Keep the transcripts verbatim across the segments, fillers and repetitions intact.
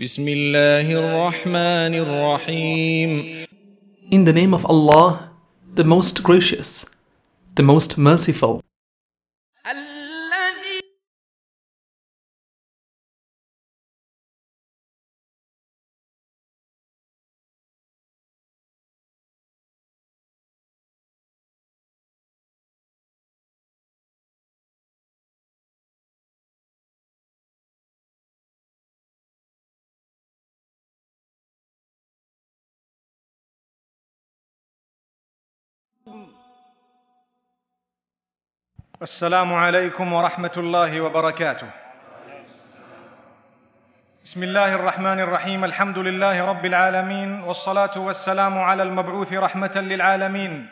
بسم الله الرحمن الرحيم. In the name of Allah, the most gracious, the most merciful. السلام عليكم ورحمة الله وبركاته. بسم الله الرحمن الرحيم. الحمد لله رب العالمين، والصلاة والسلام على المبعوث رحمة للعالمين،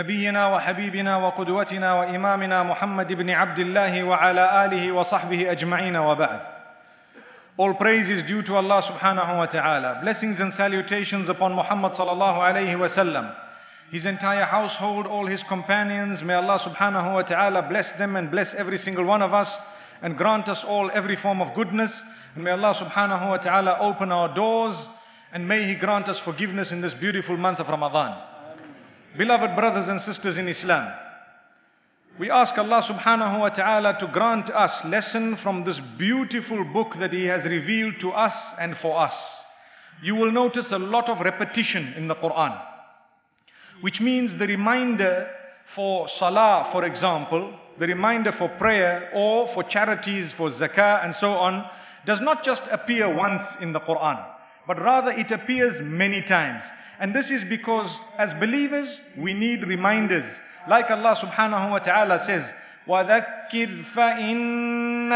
نبينا وحبيبنا وقدوتنا وإمامنا محمد بن عبد الله وعلى آله وصحبه أجمعين وبعد. All praise is due to Allah subhanahu wa ta'ala. Blessings and salutations upon Muhammad sallallahu alayhi wa sallam, his entire household, all his companions. May Allah subhanahu wa ta'ala bless them and bless every single one of us and grant us all every form of goodness. And may Allah subhanahu wa ta'ala open our doors and may He grant us forgiveness in this beautiful month of Ramadan. Amen. Beloved brothers and sisters in Islam, we ask Allah subhanahu wa ta'ala to grant us lesson from this beautiful book that He has revealed to us and for us. You will notice a lot of repetition in the Qur'an, which means the reminder for salah, for example, the reminder for prayer or for charities, for zakah and so on, does not just appear once in the Qur'an, but rather it appears many times. And this is because as believers, we need reminders. Like Allah subhanahu wa ta'ala says, وَذَكِّرْ فَإِنَّ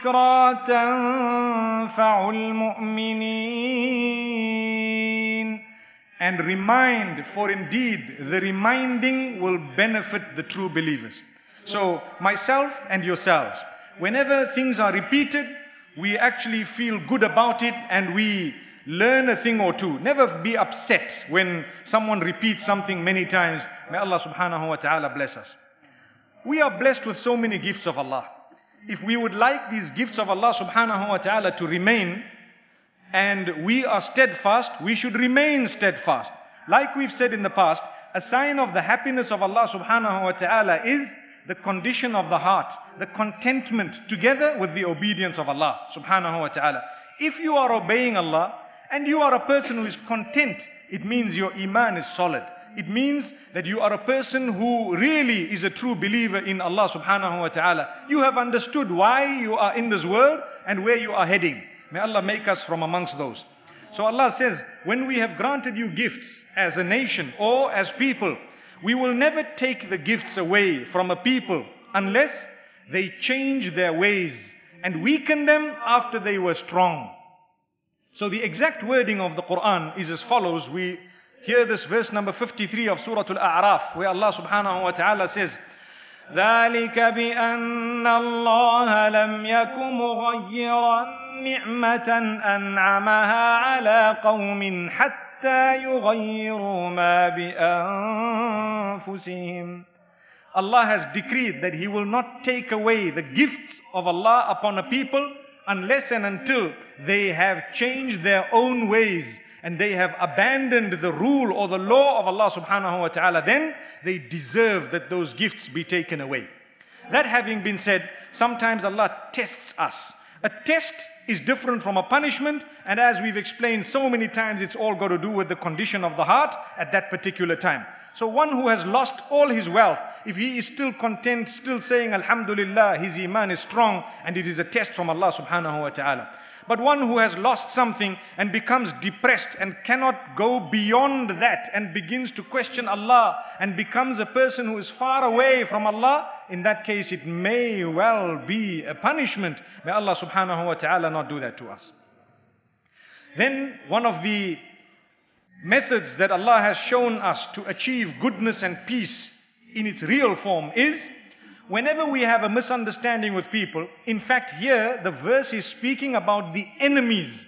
الذِّكْرَى تَنْفَعُ الْمُؤْمِنِينَ. And remind, for indeed the reminding will benefit the true believers. So myself and yourselves, whenever things are repeated, we actually feel good about it and we learn a thing or two. Never be upset when someone repeats something many times. May Allah subhanahu wa ta'ala bless us. We are blessed with so many gifts of Allah. If we would like these gifts of Allah subhanahu wa ta'ala to remain, and we are steadfast, we should remain steadfast. Like we've said in the past, a sign of the happiness of Allah subhanahu wa ta'ala is the condition of the heart, the contentment together with the obedience of Allah subhanahu wa ta'ala. If you are obeying Allah and you are a person who is content, it means your iman is solid. It means that you are a person who really is a true believer in Allah subhanahu wa ta'ala. You have understood why you are in this world and where you are heading. May Allah make us from amongst those. So Allah says, when we have granted you gifts as a nation or as people, we will never take the gifts away from a people unless they change their ways and weaken them after they were strong. So the exact wording of the Qur'an is as follows. We hear this verse number fifty-three of Surah Al-A'raf, where Allah subhanahu wa ta'ala says, ذَلِكَ بِأَنَّ اللَّهَ لَمْ يَكُ مُغَيِّرًا نعمة أنعمها على قوم حتى يغيروا ما بأنفسهم. Allah has decreed that He will not take away the gifts of Allah upon a people unless and until they have changed their own ways and they have abandoned the rule or the law of Allah subhanahu wa ta'ala. Then they deserve that those gifts be taken away. That having been said, sometimes Allah tests us. A test is different from a punishment, and as we've explained so many times, it's all got to do with the condition of the heart at that particular time. So one who has lost all his wealth, if he is still content, still saying Alhamdulillah, his iman is strong, and it is a test from Allah subhanahu wa ta'ala. But one who has lost something and becomes depressed and cannot go beyond that and begins to question Allah and becomes a person who is far away from Allah, in that case it may well be a punishment. May Allah subhanahu wa ta'ala not do that to us. Then one of the methods that Allah has shown us to achieve goodness and peace in its real form is, whenever we have a misunderstanding with people, in fact here the verse is speaking about the enemies.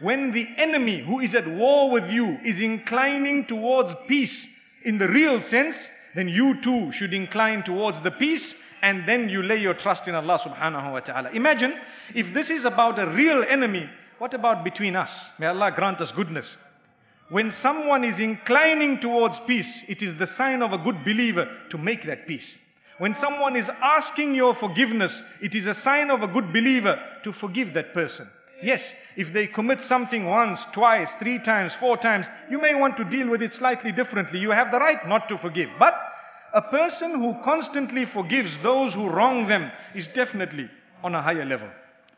When the enemy who is at war with you is inclining towards peace in the real sense, then you too should incline towards the peace and then you lay your trust in Allah subhanahu wa ta'ala. Imagine if this is about a real enemy What about between us? May Allah grant us goodness. When someone is inclining towards peace, it is the sign of a good believer to make that peace. When someone is asking your forgiveness, it is a sign of a good believer to forgive that person. Yes, if they commit something once, twice, three times, four times, you may want to deal with it slightly differently. You have the right not to forgive. But a person who constantly forgives those who wrong them is definitely on a higher level.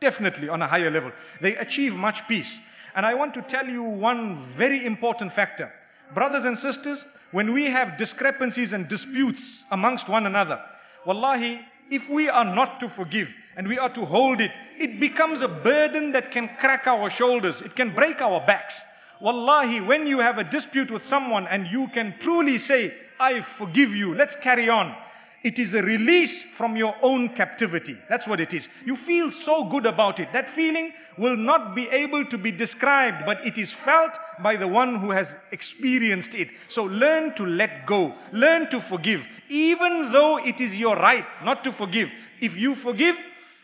Definitely on a higher level. They achieve much peace. And I want to tell you one very important factor. Brothers and sisters, when we have discrepancies and disputes amongst one another, wallahi, if we are not to forgive and we are to hold it, it becomes a burden that can crack our shoulders. It can break our backs. Wallahi, when you have a dispute with someone and you can truly say, I forgive you, let's carry on. It is a release from your own captivity. That's what it is. You feel so good about it. That feeling will not be able to be described, but it is felt by the one who has experienced it. So learn to let go. Learn to forgive, even though it is your right not to forgive. If you forgive,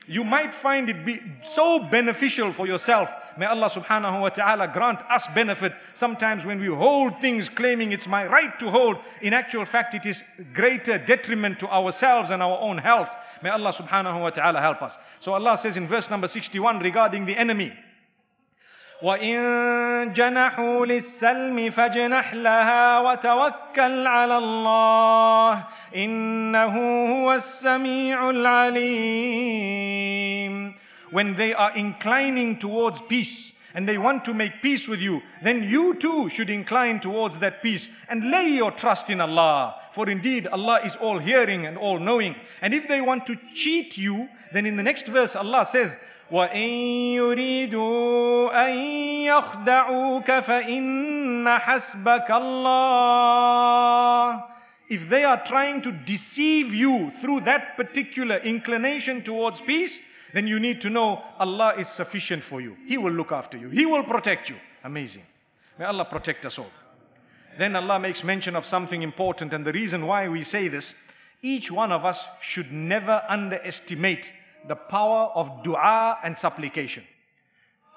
you might find it be so beneficial for yourself. May Allah subhanahu wa ta'ala grant us benefit. Sometimes when we hold things claiming it's my right to hold, in actual fact it is greater detriment to ourselves and our own health. May Allah subhanahu wa ta'ala help us. So Allah says in verse number sixty-one regarding the enemy, وَإِن جَنَحُوا لِلسَّلْمِ فَجْنَحْ لَهَا وَتَوَكَّلْ عَلَى اللَّهِ إِنَّهُ هُوَ السَّمِيعُ الْعَلِيمُ. When they are inclining towards peace and they want to make peace with you, then you too should incline towards that peace and lay your trust in Allah. For indeed Allah is all hearing and all knowing. And if they want to cheat you, then in the next verse Allah says, وَإِن يُرِيدُوا أَن يَخْدَعُوكَ فَإِنَّ حَسْبَكَ اللَّهُ. If they are trying to deceive you through that particular inclination towards peace, then you need to know Allah is sufficient for you. He will look after you. He will protect you. Amazing. May Allah protect us all. Then Allah makes mention of something important, and the reason why we say this, each one of us should never underestimate the power of dua and supplication.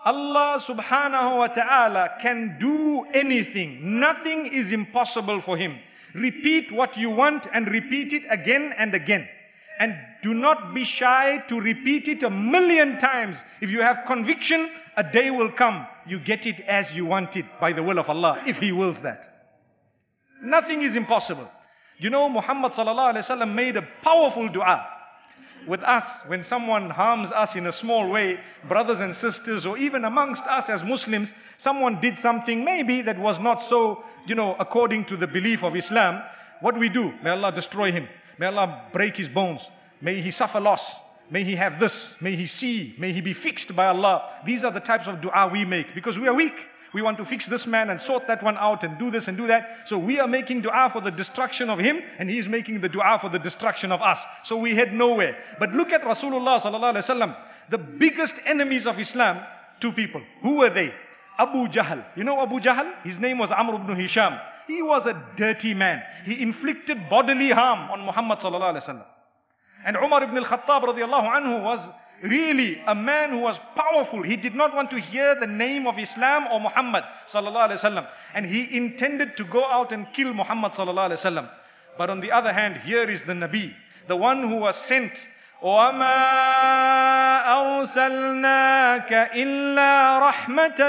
Allah subhanahu wa ta'ala can do anything. Nothing is impossible for Him. Repeat what you want and repeat it again and again. And do not be shy to repeat it a million times. If you have conviction, a day will come. You get it as you want it by the will of Allah, if He wills that. Nothing is impossible. You know, Muhammad sallallahu alayhi wa sallam made a powerful dua. With us, when someone harms us in a small way, brothers and sisters, or even amongst us as Muslims, someone did something maybe that was not so, you know, according to the belief of Islam, what do we do? May Allah destroy him. May Allah break his bones. May he suffer loss. May he have this. May he see. May he be fixed by Allah. These are the types of dua we make because we are weak. We want to fix this man and sort that one out and do this and do that. So we are making dua for the destruction of him and he is making the dua for the destruction of us. So we head nowhere. But look at Rasulullah sallallahu alaihi wasallam. The biggest enemies of Islam, two people. Who were they? Abu Jahl. You know Abu Jahl? His name was Amr ibn Hisham. He was a dirty man. He inflicted bodily harm on Muhammad sallallahu alaihi wasallam. And Umar ibn al-Khattab radiallahu anhu was really a man who was powerful. He did not want to hear the name of Islam or Muhammad sallallahu alaihi wasallam, and he intended to go out and kill Muhammad sallallahu alaihi wasallam. But on the other hand, here is the Nabi, the one who was sent. وَمَا أَرْسَلْنَاكَ إِلَّا رَحْمَةً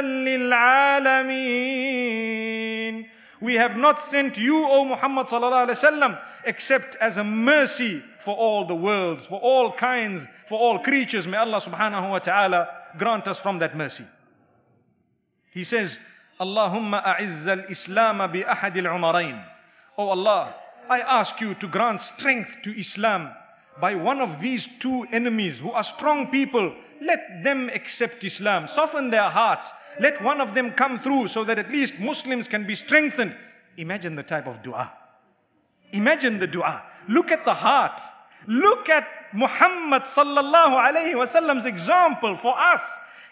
لِلْعَالَمِينَ. We have not sent you, O Muhammad sallallahu alaihi wasallam, except as a mercy for all the worlds, for all kinds, for all creatures. May Allah subhanahu wa ta'ala grant us from that mercy. He says, Allahumma a'izz al-Islam bi ahad al-umarayn. Oh Allah, I ask you to grant strength to Islam by one of these two enemies who are strong people. Let them accept Islam. Soften their hearts. Let one of them come through so that at least Muslims can be strengthened. Imagine the type of dua. Imagine the dua. Look at the heart. Look at Muhammad sallallahu alayhi wa sallam's example for us.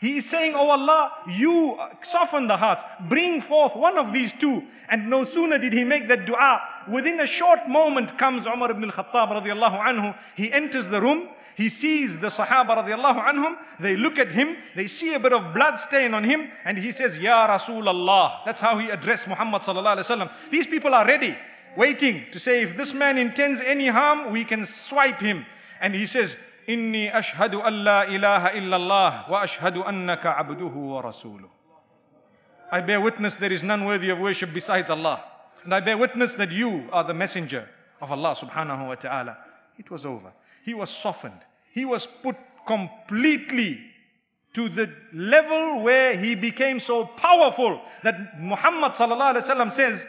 He is saying, oh Allah, you soften the hearts. Bring forth one of these two. And no sooner did he make that dua, within a short moment comes Umar ibn al-Khattab radiallahu anhu. He enters the room. He sees the Sahaba radiallahu anhum, they look at him, they see a bit of blood stain on him, and he says, Ya Rasulallah. That's how he addressed Muhammad sallallahu alayhi wa sallam. These people are ready, waiting to say, if this man intends any harm, we can swipe him. And he says, Inni ashhadu an la ilaha illallah wa ashhadu annaka abduhu wa rasuluh. I bear witness there is none worthy of worship besides Allah. And I bear witness that you are the messenger of Allah subhanahu wa ta'ala. It was over. He was softened. He was put completely to the level where he became so powerful that Muhammad sallallahu alayhi wa sallam says,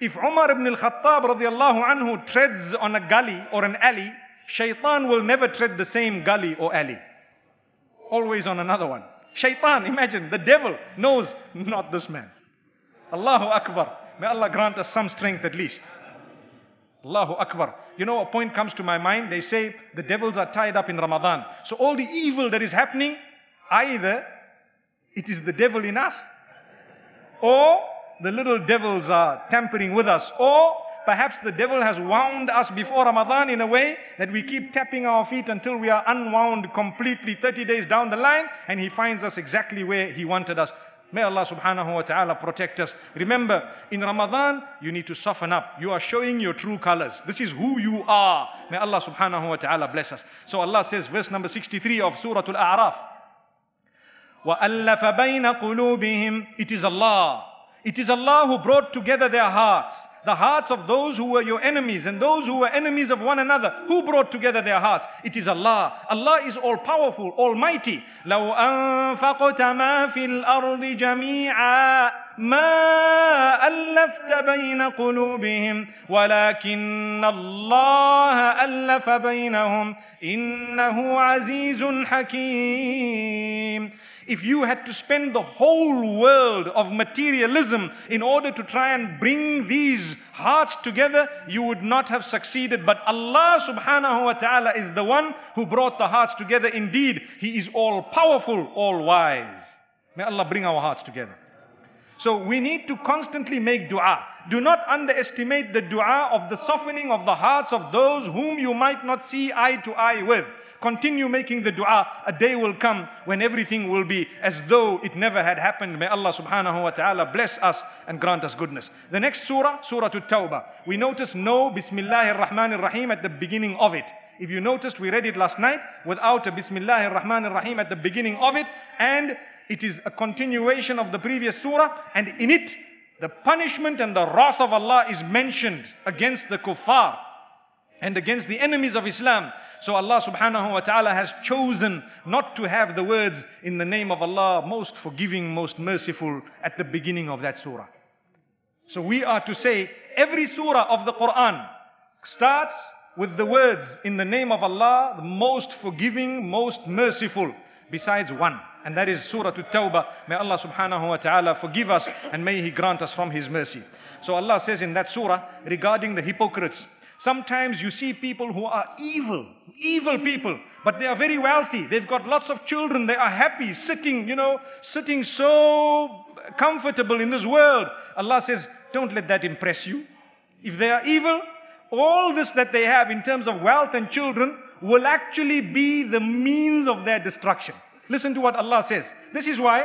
if Umar ibn al-Khattab radiallahu anhu treads on a gully or an alley, Shaitan will never tread the same gully or alley. Always on another one. Shaitan, imagine, the devil knows not this man. Allahu Akbar. May Allah grant us some strength at least. Allahu Akbar. You know, a point comes to my mind. They say the devils are tied up in Ramadan. So all the evil that is happening, either it is the devil in us, or the little devils are tampering with us, or perhaps the devil has wound us before Ramadan in a way that we keep tapping our feet until we are unwound completely thirty days down the line, and he finds us exactly where he wanted us. May Allah subhanahu wa ta'ala protect us. Remember, in Ramadan, you need to soften up. You are showing your true colors. This is who you are. May Allah subhanahu wa ta'ala bless us. So Allah says, verse number sixty-three of Surah Al-A'raf, وَأَلَّفَ بَيْنَ قُلُوبِهِمْ. It is Allah. It is Allah who brought together their hearts. The hearts of those who were your enemies and those who were enemies of one another. Who brought together their hearts? It is Allah. Allah is all-powerful, almighty. لَوْ أَنْفَقْتَ مَا فِي الْأَرْضِ جَمِيعًا مَا أَلَّفْتَ بَيْنَ قُلُوبِهِمْ وَلَكِنَّ اللَّهَ أَلَّفَ بَيْنَهُمْ إِنَّهُ عَزِيزٌ حَكِيمٌ. If you had to spend the whole world of materialism in order to try and bring these hearts together, you would not have succeeded. But Allah subhanahu wa ta'ala is the one who brought the hearts together. Indeed, He is all-powerful, all-wise. May Allah bring our hearts together. So we need to constantly make dua. Do not underestimate the dua of the softening of the hearts of those whom you might not see eye to eye with. Continue making the dua. A day will come when everything will be as though it never had happened. May Allah subhanahu wa ta'ala bless us and grant us goodness. The next surah, Surah At-Tawbah. We notice no Bismillahir Rahmanir Rahim at the beginning of it. If you noticed, we read it last night without a Bismillahir Rahmanir Rahim at the beginning of it. And it is a continuation of the previous surah. And in it, the punishment and the wrath of Allah is mentioned against the kuffar and against the enemies of Islam. So Allah subhanahu wa ta'ala has chosen not to have the words in the name of Allah, most forgiving, most merciful at the beginning of that surah. So we are to say every surah of the Qur'an starts with the words in the name of Allah, the most forgiving, most merciful, besides one. And that is Surah At-Tawbah. May Allah subhanahu wa ta'ala forgive us and may He grant us from His mercy. So Allah says in that surah regarding the hypocrites, sometimes you see people who are evil, evil people, but they are very wealthy. They've got lots of children. They are happy sitting, you know, sitting so comfortable in this world. Allah says, don't let that impress you. If they are evil, all this that they have in terms of wealth and children will actually be the means of their destruction. Listen to what Allah says. This is why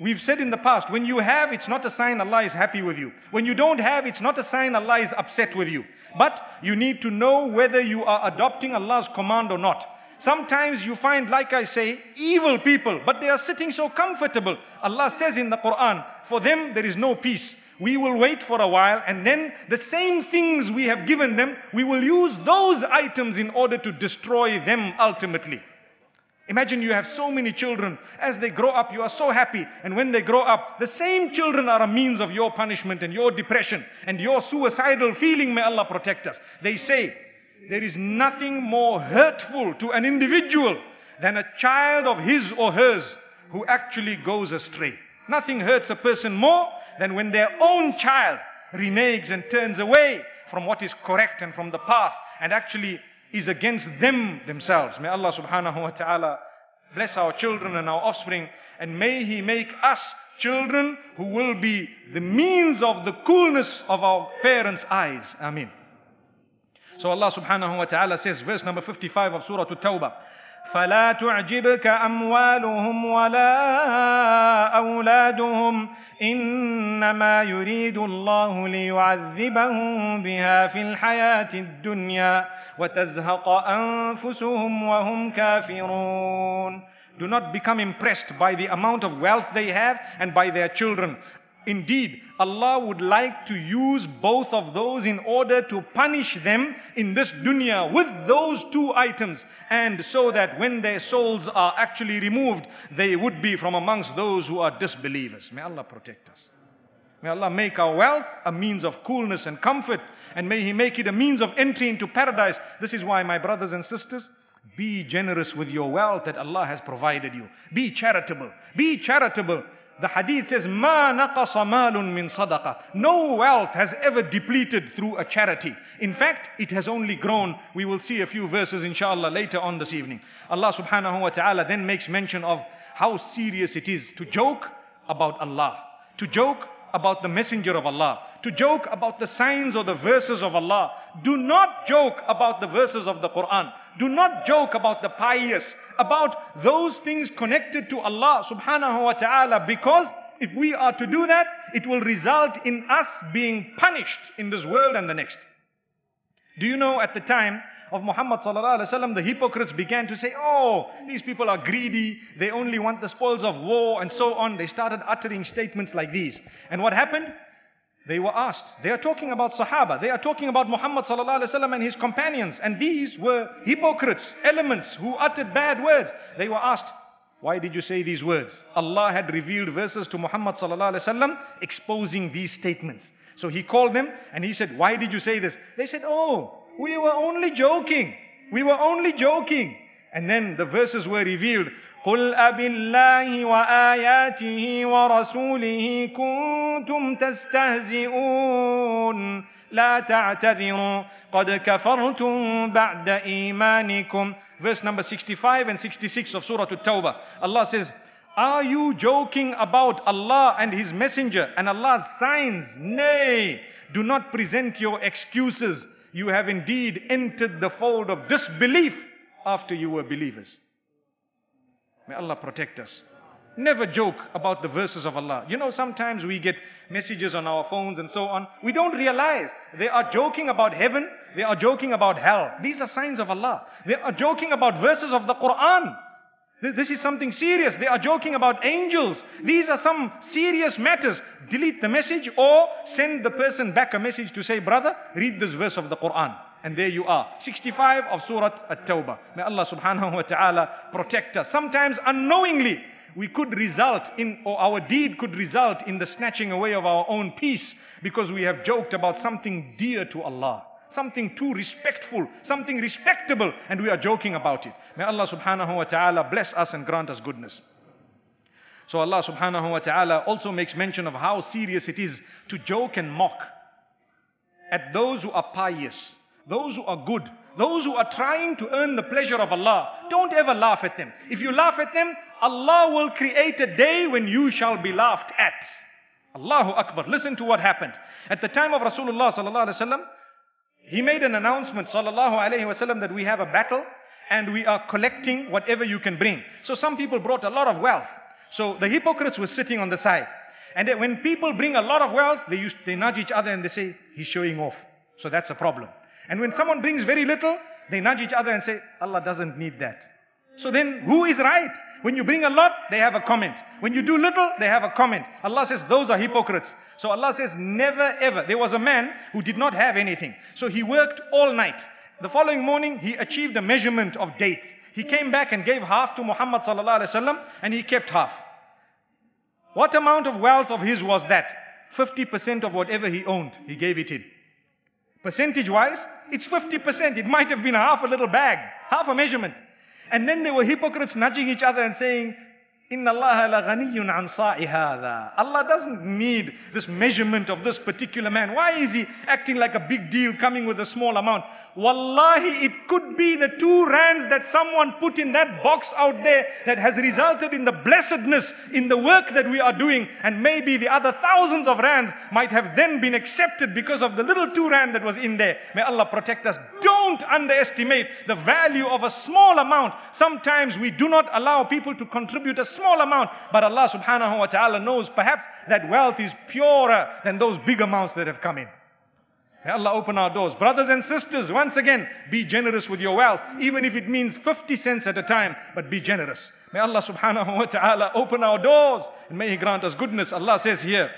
we've said in the past, when you have, it's not a sign Allah is happy with you. When you don't have, it's not a sign Allah is upset with you. But you need to know whether you are adopting Allah's command or not. Sometimes you find, like I say, evil people, but they are sitting so comfortable. Allah says in the Qur'an, for them there is no peace. We will wait for a while, and then the same things we have given them, we will use those items in order to destroy them ultimately. Imagine you have so many children. As they grow up, you are so happy. And when they grow up, the same children are a means of your punishment and your depression and your suicidal feeling. May Allah protect us. They say, there is nothing more hurtful to an individual than a child of his or hers who actually goes astray. Nothing hurts a person more than when their own child reneges and turns away from what is correct and from the path and actually is against them themselves. May Allah subhanahu wa ta'ala bless our children and our offspring, and may He make us children who will be the means of the coolness of our parents' eyes. Ameen. So Allah subhanahu wa ta'ala says, verse number fifty-five of Surah At-Tawbah, فلا تعجبك أموالهم ولا أولادهم إنما يريد الله ليعذبهم بها في الحياة الدنيا وتزهق أنفسهم وهم كافرون. Do not become impressed by the amount of wealth they have and by their children. Indeed, Allah would like to use both of those in order to punish them in this dunya with those two items, and so that when their souls are actually removed, they would be from amongst those who are disbelievers. May Allah protect us. May Allah make our wealth a means of coolness and comfort, and may He make it a means of entry into paradise. This is why, my brothers and sisters, be generous with your wealth that Allah has provided you. Be charitable. Be charitable. The hadith says, "Ma naqasa malun min sadaqa." No wealth has ever depleted through a charity. In fact, it has only grown. We will see a few verses, inshallah, later on this evening. Allah subhanahu wa ta'ala then makes mention of how serious it is to joke about Allah, to joke about the messenger of Allah, to joke about the signs or the verses of Allah. Do not joke about the verses of the Qur'an. Do not joke about the pious, about those things connected to Allah subhanahu wa ta'ala, because if we are to do that, it will result in us being punished in this world and the next. Do you know, at the time of Muhammad sallallahu alaihi wasallam, the hypocrites began to say, oh, these people are greedy, they only want the spoils of war and so on. They started uttering statements like these. And what happened? They were asked. They are talking about Sahaba. They are talking about Muhammad sallallahu alaihi wasallam and his companions. And these were hypocrites, elements who uttered bad words. They were asked, why did you say these words? Allah had revealed verses to Muhammad sallallahu alaihi wasallam exposing these statements. So he called them and he said, why did you say this? They said, oh, we were only joking. We were only joking. And then the verses were revealed. قُلْ أَبِاللَّهِ وَآيَاتِهِ وَرَسُولِهِ كُنْتُمْ تَسْتَهْزِئُونَ لَا تَعْتَذِرُوا قَدْ كَفَرْتُمْ بَعْدَ إِيمَانِكُمْ. Verse number sixty-five and sixty-six of Surah At-Tawbah. Allah says, are you joking about Allah and His Messenger and Allah's signs? Nay, do not present your excuses. You have indeed entered the fold of disbelief after you were believers. May Allah protect us. Never joke about the verses of Allah. You know, sometimes we get messages on our phones and so on. We don't realize they are joking about heaven. They are joking about hell. These are signs of Allah. They are joking about verses of the Qur'an. This is something serious. They are joking about angels. These are some serious matters. Delete the message or send the person back a message to say, brother, read this verse of the Qur'an. And there you are, sixty-five of Surah At-Tawbah. May Allah subhanahu wa ta'ala protect us. Sometimes unknowingly, we could result in, or our deed could result in the snatching away of our own peace, because we have joked about something dear to Allah, something too respectful, something respectable, and we are joking about it. May Allah subhanahu wa ta'ala bless us and grant us goodness. So Allah subhanahu wa ta'ala also makes mention of how serious it is to joke and mock at those who are pious, those who are good, those who are trying to earn the pleasure of Allah. Don't ever laugh at them. If you laugh at them, Allah will create a day when you shall be laughed at. Allahu Akbar. Listen to what happened. At the time of Rasulullah sallallahu alaihi wasallam, he made an announcement sallallahu alaihi wasallam that we have a battle and we are collecting whatever you can bring. So some people brought a lot of wealth. So the hypocrites were sitting on the side. And when people bring a lot of wealth, they, used, they nudge each other and they say, he's showing off. So that's a problem. And when someone brings very little, they nudge each other and say, Allah doesn't need that. So then who is right? When you bring a lot, they have a comment. When you do little, they have a comment. Allah says, those are hypocrites. So Allah says, never ever. There was a man who did not have anything. So he worked all night. The following morning, he achieved a measurement of dates. He came back and gave half to Muhammad sallallahu alaihi wasallam, and he kept half. What amount of wealth of his was that? fifty percent of whatever he owned, he gave it in. Percentage-wise, it's fifty percent. It might have been half a little bag, half a measurement. And then there were hypocrites nudging each other and saying, Inna Allaha la ghaniyun an sa'i hadha. Allah doesn't need this measurement of this particular man. Why is he acting like a big deal coming with a small amount? Wallahi, it could be the two rands that someone put in that box out there that has resulted in the blessedness in the work that we are doing. And maybe the other thousands of rands might have then been accepted because of the little two rand that was in there. May Allah protect us. Don't Don't underestimate the value of a small amount. Sometimes we do not allow people to contribute a small amount, but Allah subhanahu wa ta'ala knows perhaps that wealth is purer than those big amounts that have come in. May Allah open our doors. Brothers and sisters, once again, be generous with your wealth, even if it means fifty cents at a time, but be generous. May Allah subhanahu wa ta'ala open our doors and may He grant us goodness. Allah says here,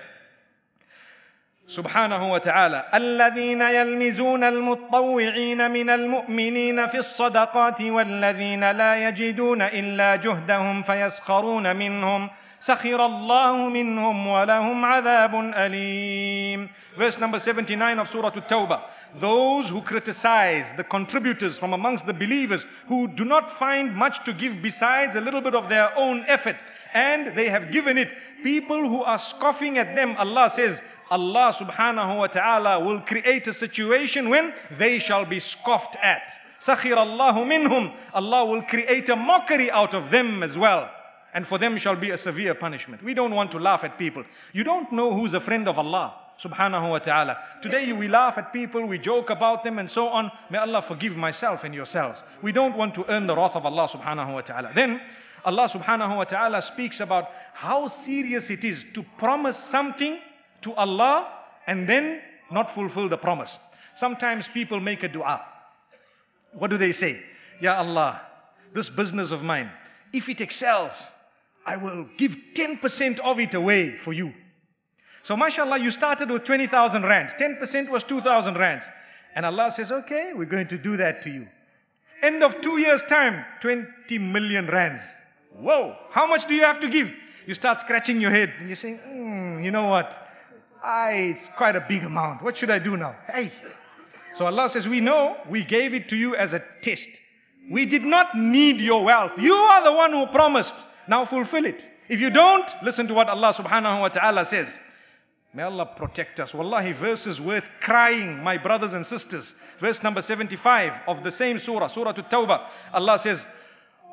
سبحانه وتعالى الذين يلمزون المتطوعين من المؤمنين في الصدقات والذين لا يجدون إلا جهدهم فيسخرون منهم سخر الله منهم ولهم عذاب أليم. Verse number seventy-nine of Surah At-Tawbah. Those who criticize the contributors from amongst the believers who do not find much to give besides a little bit of their own effort, and they have given it. People who are scoffing at them, Allah says, Allah subhanahu wa ta'ala will create a situation when they shall be scoffed at. سَخِرَ اللَّهُ مِنْهُمْ. Allah will create a mockery out of them as well. And for them shall be a severe punishment. We don't want to laugh at people. You don't know who's a friend of Allah subhanahu wa ta'ala. Today we laugh at people, we joke about them and so on. May Allah forgive myself and yourselves. We don't want to earn the wrath of Allah subhanahu wa ta'ala. Then Allah subhanahu wa ta'ala speaks about how serious it is to promise something to Allah and then not fulfill the promise. Sometimes people make a dua. What do they say? Ya Allah, this business of mine, if it excels, I will give ten percent of it away for you. So mashallah, you started with twenty thousand rands. ten percent was two thousand rands. And Allah says, okay, we're going to do that to you. End of two years' time, twenty million rands. Whoa, how much do you have to give? You start scratching your head and you're saying, mm, you know what? Aye, it's quite a big amount. What should I do now? Hey. So Allah says, we know we gave it to you as a test. We did not need your wealth. You are the one who promised. Now fulfill it. If you don't, listen to what Allah subhanahu wa ta'ala says. May Allah protect us. Wallahi, verses worth crying, my brothers and sisters. Verse number seventy-five of the same surah, Surah At-Tawbah. Allah says,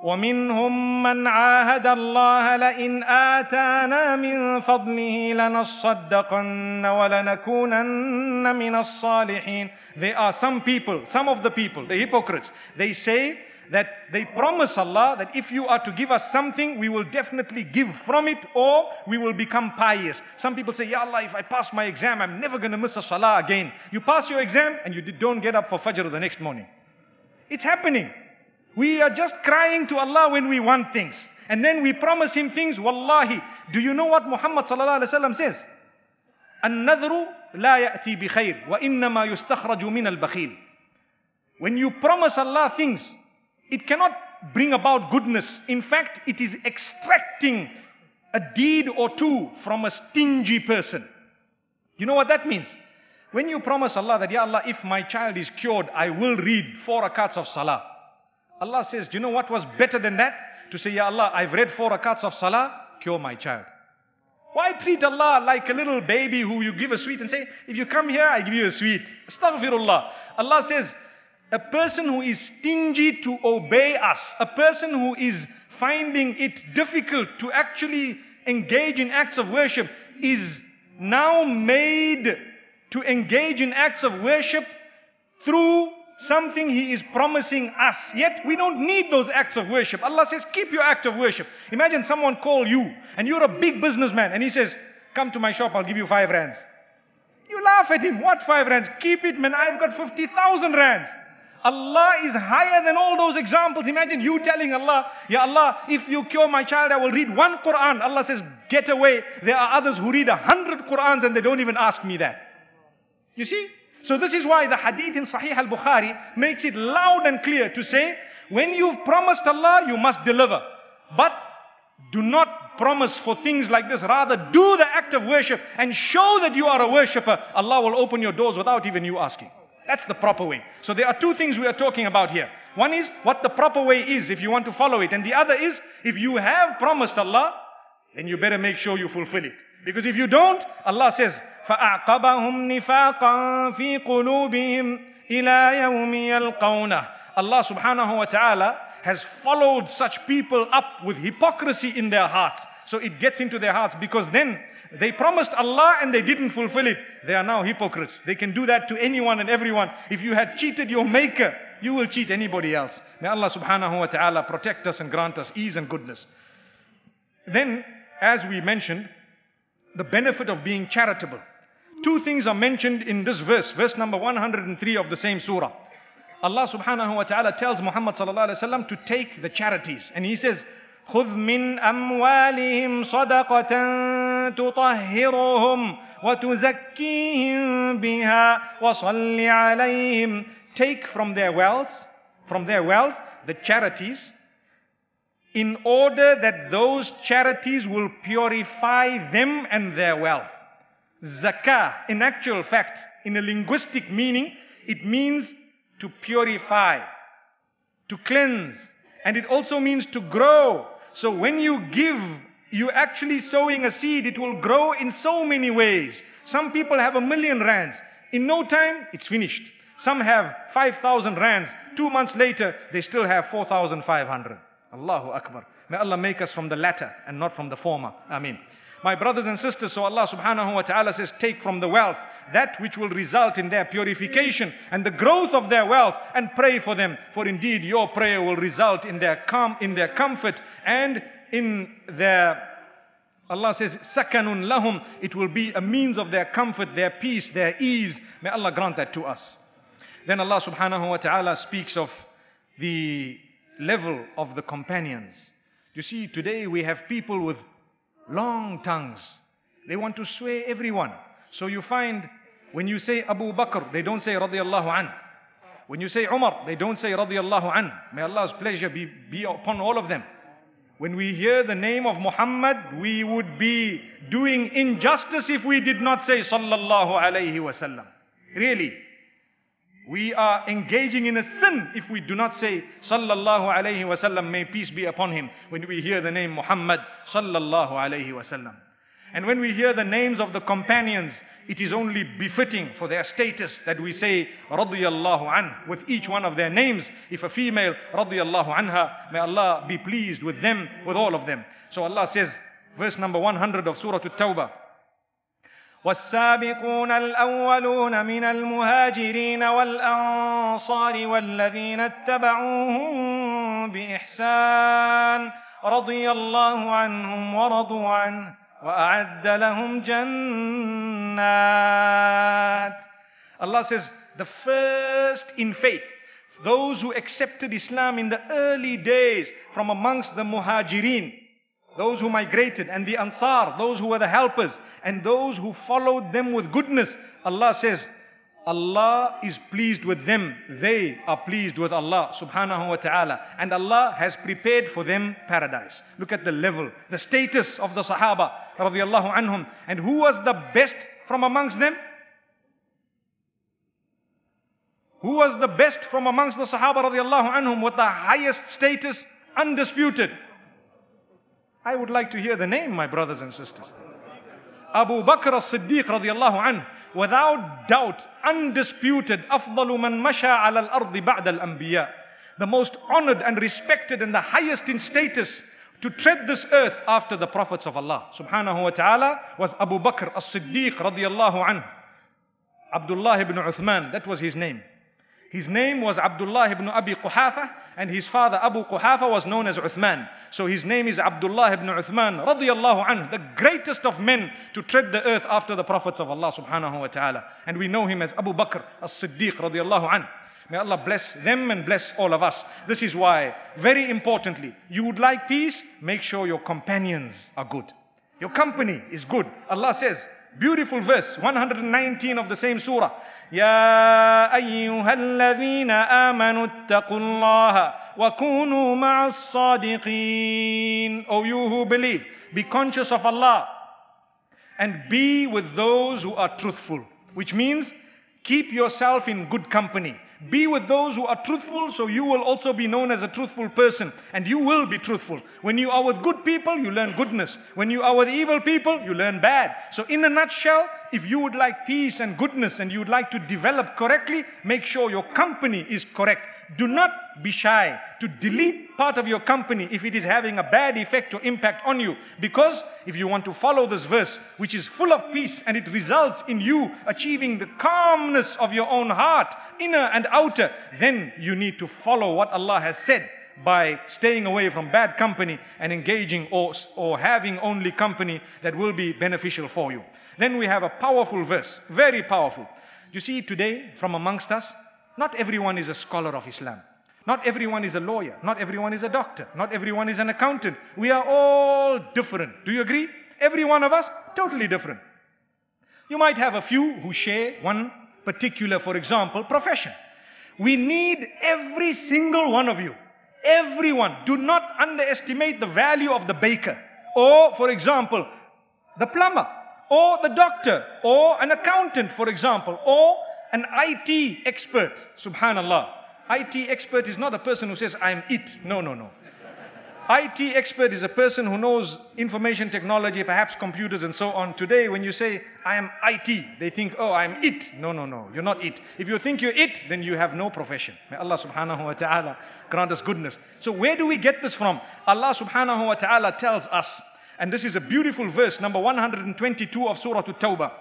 وَمِنْهُمْ مَنْ عَاهَدَ اللَّهَ لَئِنْ آتَانَا مِنْ فَضْلِهِ لَنَصَّدَّقَنَّ وَلَنَكُونَنَّ مِنَ الصَّالِحِينَ. There are some people, some of the people, the hypocrites, they say that they promise Allah that if you are to give us something, we will definitely give from it or we will become pious. Some people say, Ya Allah, if I pass my exam, I'm never going to miss a salah again. You pass your exam and you don't get up for Fajr the next morning. It's happening. We are just crying to Allah when we want things. And then we promise Him things. Wallahi, do you know what Muhammad sallallahu alayhi wa sallam says? النذر لا يأتي بخير وإنما يستخرج من البخيل. When you promise Allah things, it cannot bring about goodness. In fact, it is extracting a deed or two from a stingy person. You know what that means? When you promise Allah that, Ya Allah, if my child is cured, I will read four rakats of salah. Allah says, do you know what was better than that? To say, Ya Allah, I've read four rakats of salah, cure my child. Why treat Allah like a little baby who you give a sweet and say, if you come here, I give you a sweet. Astaghfirullah. Allah says, a person who is stingy to obey us, a person who is finding it difficult to actually engage in acts of worship is now made to engage in acts of worship through something He is promising us. Yet we don't need those acts of worship. Allah says, keep your act of worship. Imagine someone call you and you're a big businessman and he says, come to my shop, I'll give you five rands. You laugh at him. What five rands? Keep it, man. I've got fifty thousand rands. Allah is higher than all those examples. Imagine you telling Allah, Ya Allah, if you cure my child, I will read one Qur'an. Allah says, get away. There are others who read a hundred Qur'ans and they don't even ask me that. You see? So this is why the hadith in Sahih al-Bukhari makes it loud and clear to say, when you've promised Allah, you must deliver. But do not promise for things like this. Rather, do the act of worship and show that you are a worshipper. Allah will open your doors without even you asking. That's the proper way. So there are two things we are talking about here. One is what the proper way is if you want to follow it. And the other is, if you have promised Allah, then you better make sure you fulfill it. Because if you don't, Allah says, فَأَعْقَبَهُمْ نِفَاقًا فِي قُلُوبِهِمْ إِلَىٰ يَوْمِ يَلْقَوْنَهُ. Allah subhanahu wa ta'ala has followed such people up with hypocrisy in their hearts. So it gets into their hearts, because then they promised Allah and they didn't fulfill it. They are now hypocrites. They can do that to anyone and everyone. If you had cheated your maker, you will cheat anybody else. May Allah subhanahu wa ta'ala protect us and grant us ease and goodness. Then, as we mentioned, the benefit of being charitable. Two things are mentioned in this verse, verse number one hundred and three of the same surah. Allah subhanahu wa ta'ala tells Muhammad sallallahu alayhi wa sallam to take the charities. And he says, خُذْ مِنْ أَمْوَالِهِمْ صَدَقَةً تُطَهِّرُهُمْ وَتُزَكِّيهِمْ بِهَا وَصَلِّ عَلَيْهِمْ. Take from their wealth, from their wealth, the charities, in order that those charities will purify them and their wealth. Zakah, in actual fact, in a linguistic meaning, it means to purify, to cleanse, and it also means to grow. So when you give, you're actually sowing a seed. It will grow in so many ways. Some people have a million rands. In no time, it's finished. Some have five thousand rands. Two months later, they still have four thousand five hundred. Allahu Akbar. May Allah make us from the latter and not from the former. Ameen. My brothers and sisters, so Allah subhanahu wa ta'ala says, take from the wealth that which will result in their purification and the growth of their wealth, and pray for them. For indeed your prayer will result in their calm, in their comfort, and in their, Allah says, sakanun lahum. It will be a means of their comfort, their peace, their ease. May Allah grant that to us. Then Allah subhanahu wa ta'ala speaks of the level of the companions. You see, today we have people with long tongues. They want to sway everyone. So you find when you say Abu Bakr, they don't say radiyallahu an. When you say Umar, they don't say radiyallahu an. May Allah's pleasure be, be upon all of them. When we hear the name of Muhammad, we would be doing injustice if we did not say sallallahu alayhi wasallam. Really. We are engaging in a sin if we do not say sallallahu alayhi wa sallam, may peace be upon him, when we hear the name Muhammad sallallahu alayhi wa sallam. And when we hear the names of the companions, it is only befitting for their status that we say radiyallahu anhu with each one of their names. If a female, radiyallahu anha, may Allah be pleased with them, with all of them. So Allah says, verse number one hundred of Surah At-Tawbah, والسابقون الأولون من المهاجرين والأنصار والذين اتبعوهم بإحسان رضي الله عنهم ورضوا عنه وأعد لهم جنات. Allah says, the first in faith, those who accepted Islam in the early days from amongst the muhajirin, those who migrated, and the Ansar, those who were the helpers, and those who followed them with goodness. Allah says, Allah is pleased with them. They are pleased with Allah subhanahu wa ta'ala. And Allah has prepared for them paradise. Look at the level, the status of the Sahaba radiyallahu anhum. And who was the best from amongst them? Who was the best from amongst the Sahaba radiyallahu anhum with the highest status? Undisputed. I would like to hear the name, my brothers and sisters. Abu Bakr as-Siddiq radiyallahu anhu, without doubt, undisputed, أَفْضَلُ مَنْ مَشَى عَلَى الْأَرْضِ بَعْدَ الْأَنْبِيَاءِ, the most honored and respected and the highest in status to tread this earth after the prophets of Allah subhanahu wa ta'ala was Abu Bakr as-Siddiq radiyallahu anhu. Abdullah ibn Uthman, that was his name. His name was Abdullah ibn Abi Quhafa, and his father Abu Quhafa was known as Uthman. So his name is Abdullah ibn Uthman radiyallahu anhu, the greatest of men to tread the earth after the prophets of Allah subhanahu wa ta'ala. And we know him as Abu Bakr as-Siddiq radiyallahu anhu. May Allah bless them and bless all of us. This is why, very importantly, you would like peace, make sure your companions are good. Your company is good. Allah says, beautiful verse, one hundred and nineteen of the same surah. يَا أَيُّهَا الَّذِينَ آمَنُوا اتَّقُوا اللَّهَ وَكُونُوا مَعَ الصَّادِقِينَ. O you who believe, be conscious of Allah and be with those who are truthful. Which means, keep yourself in good company. Be with those who are truthful, so you will also be known as a truthful person. And you will be truthful. When you are with good people, you learn goodness. When you are with evil people, you learn bad. So in a nutshell, if you would like peace and goodness and you would like to develop correctly, make sure your company is correct. Do not be shy to delete part of your company if it is having a bad effect or impact on you. Because if you want to follow this verse, which is full of peace and it results in you achieving the calmness of your own heart, inner and outer, then you need to follow what Allah has said by staying away from bad company and engaging or, or having only company that will be beneficial for you. Then we have a powerful verse, very powerful. You see today from amongst us, not everyone is a scholar of Islam. Not everyone is a lawyer. Not everyone is a doctor. Not everyone is an accountant. We are all different. Do you agree? Every one of us, totally different. You might have a few who share one particular, for example, profession. We need every single one of you. Everyone, do not underestimate the value of the baker, or for example, the plumber, or the doctor, or an accountant, for example, or an I T expert. Subhanallah. I T expert is not a person who says, I'm it. No, no, no. I T expert is a person who knows information technology, perhaps computers and so on. Today, when you say, I am I T, they think, oh, I'm it. No, no, no, you're not it. If you think you're it, then you have no profession. May Allah subhanahu wa ta'ala grant us goodness. So where do we get this from? Allah subhanahu wa ta'ala tells us, and this is a beautiful verse, number one hundred twenty-two of Surah At-Tawbah.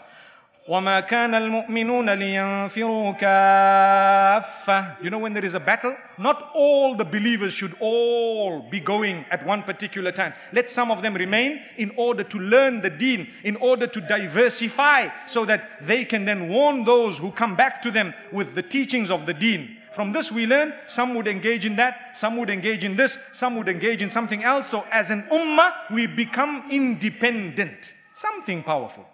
وَمَا كَانَ الْمُؤْمِنُونَ لِيَنْفِرُوا كَافَّةً. You know, when there is a battle, not all the believers should all be going at one particular time. Let some of them remain in order to learn the deen, in order to diversify, so that they can then warn those who come back to them with the teachings of the deen. From this we learn, some would engage in that, some would engage in this, some would engage in something else. So as an ummah, we become independent. Something powerful.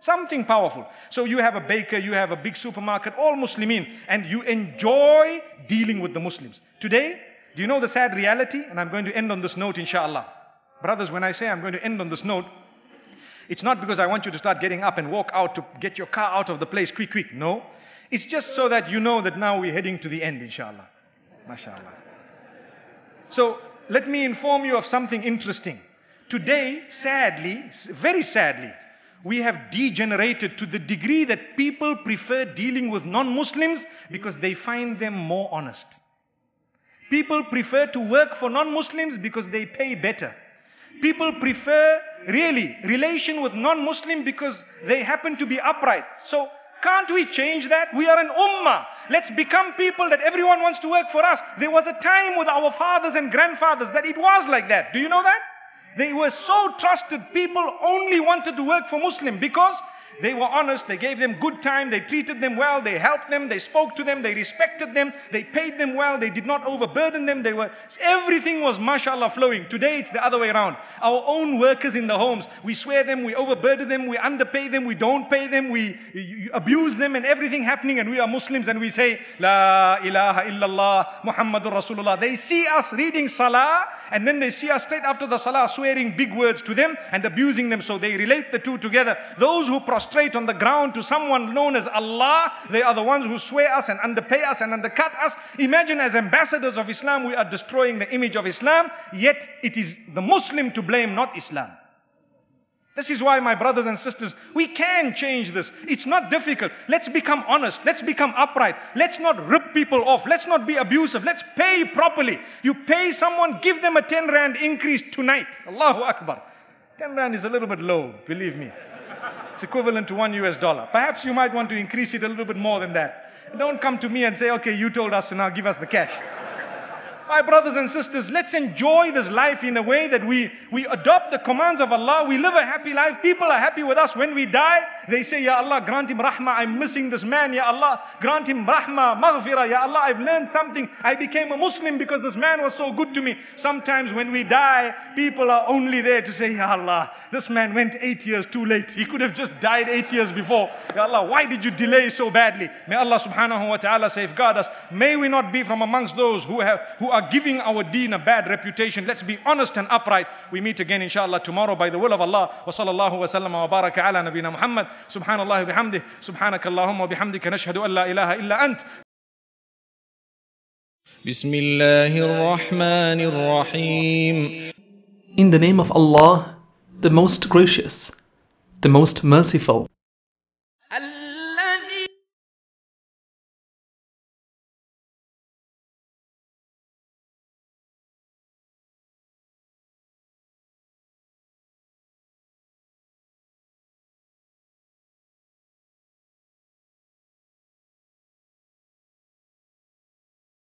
Something powerful. So you have a baker, you have a big supermarket, all Muslimin, and you enjoy dealing with the Muslims. Today, do you know the sad reality? And I'm going to end on this note, inshallah. Brothers, when I say I'm going to end on this note, it's not because I want you to start getting up and walk out to get your car out of the place quick, quick. No. It's just so that you know that now we're heading to the end, inshallah. MashaAllah. So let me inform you of something interesting. Today, sadly, very sadly, we have degenerated to the degree that people prefer dealing with non-Muslims because they find them more honest. People prefer to work for non-Muslims because they pay better. People prefer, really, relation with non-Muslim because they happen to be upright. So can't we change that? We are an ummah. Let's become people that everyone wants to work for us. There was a time with our fathers and grandfathers that it was like that. Do you know that? They were so trusted, people only wanted to work for Muslim because they were honest, they gave them good time, they treated them well, they helped them, they spoke to them, they respected them, they paid them well, they did not overburden them, they were, everything was mashallah flowing. Today it's the other way around. Our own workers in the homes, we swear them, we overburden them, we underpay them, we don't pay them, we abuse them and everything happening, and we are Muslims and we say, La ilaha illallah, Muhammadur Rasulullah. They see us reading salah and then they see us straight after the salah swearing big words to them and abusing them, so they relate the two together. Those who prostrate straight on the ground to someone known as Allah, they are the ones who swear us and underpay us and undercut us. Imagine, as ambassadors of Islam, we are destroying the image of Islam, yet it is the Muslim to blame, not Islam. This is why, my brothers and sisters, we can change this. It's not difficult. Let's become honest. Let's become upright. Let's not rip people off. Let's not be abusive. Let's pay properly. You pay someone, give them a ten rand increase tonight. Allahu Akbar. ten rand is a little bit low, believe me. It's equivalent to one U S dollar. Perhaps you might want to increase it a little bit more than that. Don't come to me and say, okay, you told us, so now give us the cash. My brothers and sisters, let's enjoy this life in a way that we, we adopt the commands of Allah. We live a happy life. People are happy with us. When we die, they say, Ya Allah, grant him rahmah. I'm missing this man. Ya Allah, grant him rahmah, maghfirah. Ya Allah, I've learned something. I became a Muslim because this man was so good to me. Sometimes when we die, people are only there to say, Ya Allah, this man went eight years too late. He could have just died eight years before. Ya Allah, why did you delay so badly? May Allah subhanahu wa ta'ala safeguard us. May we not be from amongst those who have who are giving our deen a bad reputation. Let's be honest and upright. We meet again, inshallah, tomorrow by the will of Allah. Wa sallallahu wa sallam wa baraka ala nabina Muhammad. Subhanallah wa bihamdih. Subhanakallahumma wa bihamdika. Nashhadu an la ilaha illa ant. Bismillahirrahmanirrahim. In the name of Allah, the most gracious, the most merciful.